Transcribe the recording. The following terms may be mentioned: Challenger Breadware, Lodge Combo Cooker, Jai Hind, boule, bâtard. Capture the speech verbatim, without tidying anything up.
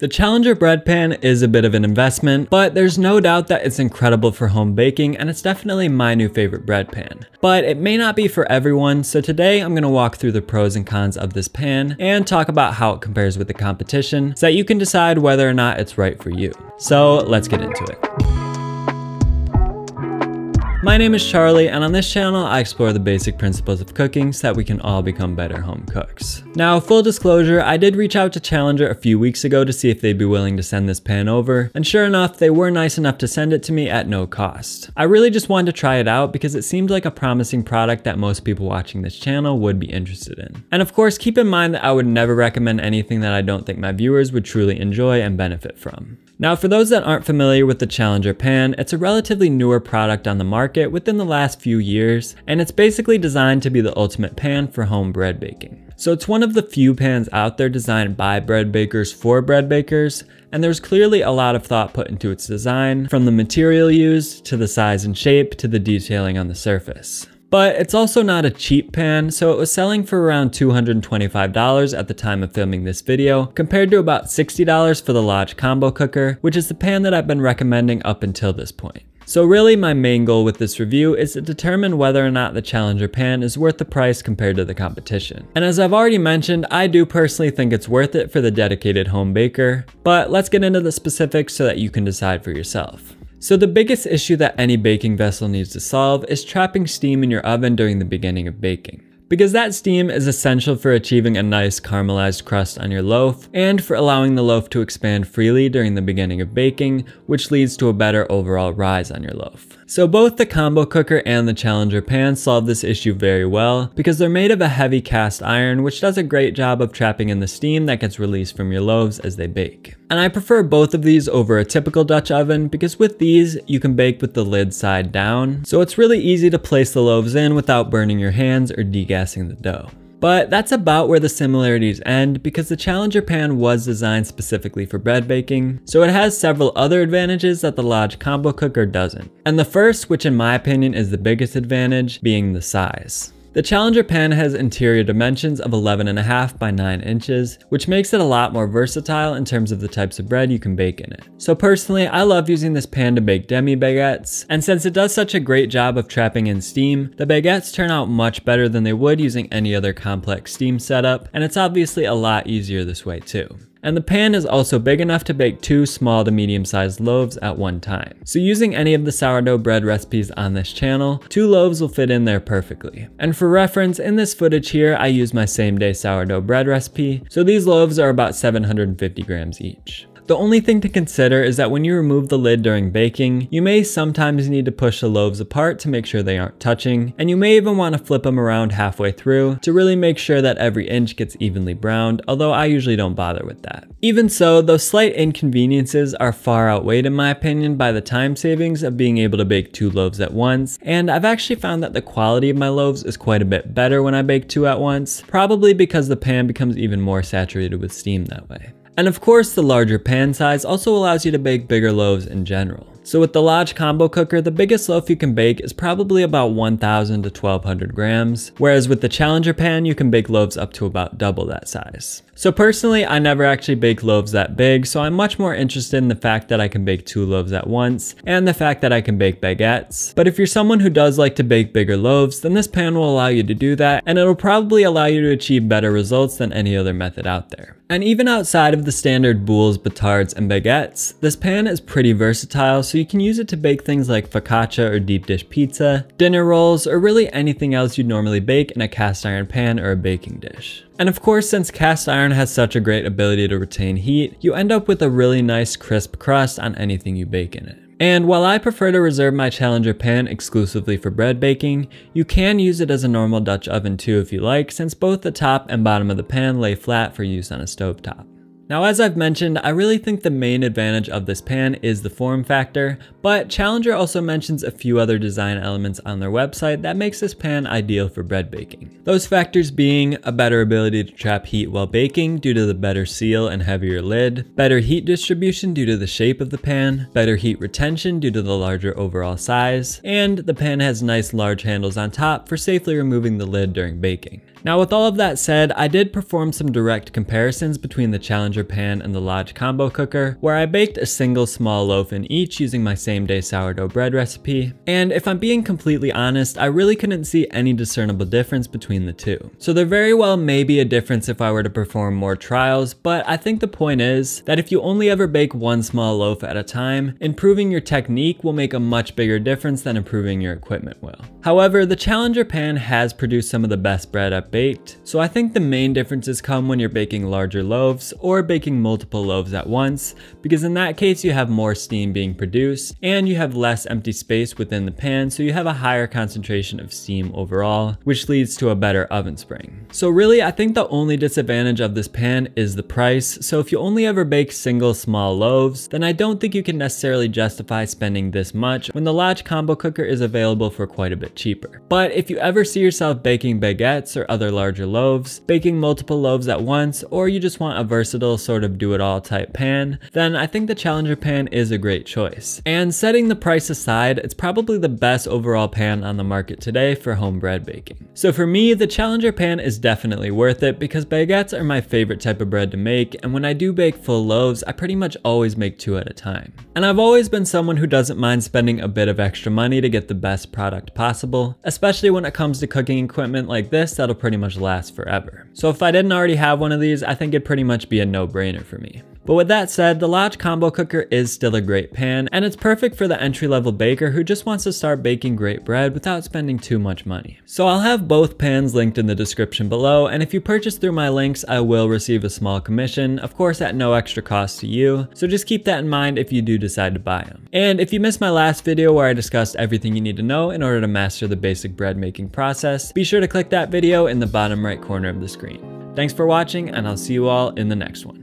The Challenger bread pan is a bit of an investment, but there's no doubt that it's incredible for home baking, and it's definitely my new favorite bread pan. But it may not be for everyone, so today I'm going to walk through the pros and cons of this pan and talk about how it compares with the competition so that you can decide whether or not it's right for you. So let's get into it. My name is Charlie, and on this channel I explore the basic principles of cooking so that we can all become better home cooks. Now, full disclosure, I did reach out to Challenger a few weeks ago to see if they'd be willing to send this pan over, and sure enough, they were nice enough to send it to me at no cost. I really just wanted to try it out because it seemed like a promising product that most people watching this channel would be interested in. And of course, keep in mind that I would never recommend anything that I don't think my viewers would truly enjoy and benefit from. Now, for those that aren't familiar with the Challenger pan, it's a relatively newer product on the market within the last few years, and it's basically designed to be the ultimate pan for home bread baking. So it's one of the few pans out there designed by bread bakers for bread bakers, and there's clearly a lot of thought put into its design, from the material used, to the size and shape, to the detailing on the surface. But it's also not a cheap pan, so it was selling for around two hundred twenty-five dollars at the time of filming this video, compared to about sixty dollars for the Lodge Combo Cooker, which is the pan that I've been recommending up until this point. So really, my main goal with this review is to determine whether or not the Challenger pan is worth the price compared to the competition. And as I've already mentioned, I do personally think it's worth it for the dedicated home baker, but let's get into the specifics so that you can decide for yourself. So the biggest issue that any baking vessel needs to solve is trapping steam in your oven during the beginning of baking, because that steam is essential for achieving a nice caramelized crust on your loaf and for allowing the loaf to expand freely during the beginning of baking, which leads to a better overall rise on your loaf. So both the Combo Cooker and the Challenger pan solve this issue very well because they're made of a heavy cast iron, which does a great job of trapping in the steam that gets released from your loaves as they bake. And I prefer both of these over a typical Dutch oven because with these, you can bake with the lid side down, so it's really easy to place the loaves in without burning your hands or degassing the dough. But that's about where the similarities end, because the Challenger pan was designed specifically for bread baking, so it has several other advantages that the Lodge Combo Cooker doesn't. And the first, which in my opinion is the biggest advantage, being the size. The Challenger pan has interior dimensions of eleven and a half by nine inches, which makes it a lot more versatile in terms of the types of bread you can bake in it. So personally, I love using this pan to bake demi baguettes, and since it does such a great job of trapping in steam, the baguettes turn out much better than they would using any other complex steam setup, and it's obviously a lot easier this way too. And the pan is also big enough to bake two small to medium-sized loaves at one time. So using any of the sourdough bread recipes on this channel, two loaves will fit in there perfectly. And for reference, in this footage here, I use my same-day sourdough bread recipe, so these loaves are about seven hundred fifty grams each. The only thing to consider is that when you remove the lid during baking, you may sometimes need to push the loaves apart to make sure they aren't touching, and you may even want to flip them around halfway through to really make sure that every inch gets evenly browned, although I usually don't bother with that. Even so, those slight inconveniences are far outweighed in my opinion by the time savings of being able to bake two loaves at once, and I've actually found that the quality of my loaves is quite a bit better when I bake two at once, probably because the pan becomes even more saturated with steam that way. And of course, the larger pan size also allows you to bake bigger loaves in general. So with the Lodge Combo Cooker, the biggest loaf you can bake is probably about one thousand to twelve hundred grams, whereas with the Challenger pan, you can bake loaves up to about double that size. So personally, I never actually bake loaves that big, so I'm much more interested in the fact that I can bake two loaves at once and the fact that I can bake baguettes. But if you're someone who does like to bake bigger loaves, then this pan will allow you to do that, and it'll probably allow you to achieve better results than any other method out there. And even outside of the standard boules, bâtards, and baguettes, this pan is pretty versatile, so you can use it to bake things like focaccia or deep dish pizza, dinner rolls, or really anything else you'd normally bake in a cast iron pan or a baking dish. And of course, since cast iron has such a great ability to retain heat, you end up with a really nice crisp crust on anything you bake in it. And while I prefer to reserve my Challenger pan exclusively for bread baking, you can use it as a normal Dutch oven too if you like, since both the top and bottom of the pan lay flat for use on a stovetop. Now, as I've mentioned, I really think the main advantage of this pan is the form factor, but Challenger also mentions a few other design elements on their website that makes this pan ideal for bread baking. Those factors being a better ability to trap heat while baking due to the better seal and heavier lid, better heat distribution due to the shape of the pan, better heat retention due to the larger overall size, and the pan has nice large handles on top for safely removing the lid during baking. Now with all of that said, I did perform some direct comparisons between the Challenger pan and the Lodge Combo Cooker, where I baked a single small loaf in each using my same day sourdough bread recipe, and if I'm being completely honest, I really couldn't see any discernible difference between the two. So there very well may be a difference if I were to perform more trials, but I think the point is that if you only ever bake one small loaf at a time, improving your technique will make a much bigger difference than improving your equipment will. However, the Challenger pan has produced some of the best bread I've baked, so I think the main differences come when you're baking larger loaves or baking multiple loaves at once, because in that case you have more steam being produced and you have less empty space within the pan, so you have a higher concentration of steam overall, which leads to a better oven spring. So really, I think the only disadvantage of this pan is the price, so if you only ever bake single small loaves, then I don't think you can necessarily justify spending this much when the Lodge Combo Cooker is available for quite a bit cheaper. But if you ever see yourself baking baguettes or other Other larger loaves, baking multiple loaves at once, or you just want a versatile sort of do-it-all type pan, then I think the Challenger pan is a great choice. And setting the price aside, it's probably the best overall pan on the market today for home bread baking. So for me, the Challenger pan is definitely worth it because baguettes are my favorite type of bread to make, and when I do bake full loaves, I pretty much always make two at a time. And I've always been someone who doesn't mind spending a bit of extra money to get the best product possible, especially when it comes to cooking equipment like this that'll pretty much last forever. So if I didn't already have one of these, I think it'd pretty much be a no-brainer for me. But with that said, the Lodge Combo Cooker is still a great pan, and it's perfect for the entry-level baker who just wants to start baking great bread without spending too much money. So I'll have both pans linked in the description below, and if you purchase through my links, I will receive a small commission, of course at no extra cost to you, so just keep that in mind if you do decide to buy them. And if you missed my last video where I discussed everything you need to know in order to master the basic bread making process, be sure to click that video in the bottom right corner of the screen. Thanks for watching, and I'll see you all in the next one.